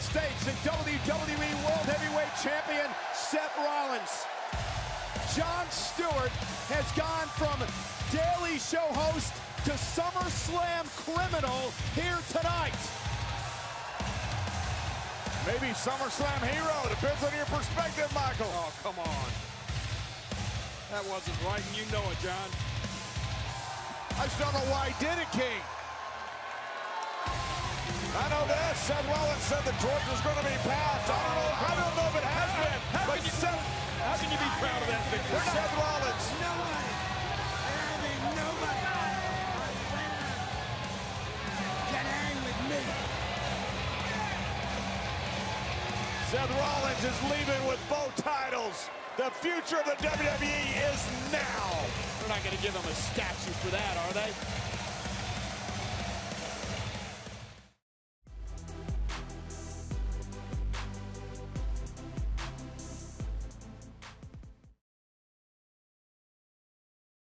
States and WWE World Heavyweight Champion Seth Rollins. Jon Stewart has gone from Daily Show host to SummerSlam criminal here tonight. Maybe SummerSlam hero, depends on your perspective, Michael. Oh, come on. That wasn't right, and you know it, John. I just don't know why he did it, King. I know that Seth Rollins said the torch was going to be passed. I don't know if it has been. How can you be proud of that victory? Seth Rollins. Nobody. There ain't nobody can hang with me. Seth Rollins is leaving with both titles. The future of the WWE is now. They're not going to give him a statue for that, are they?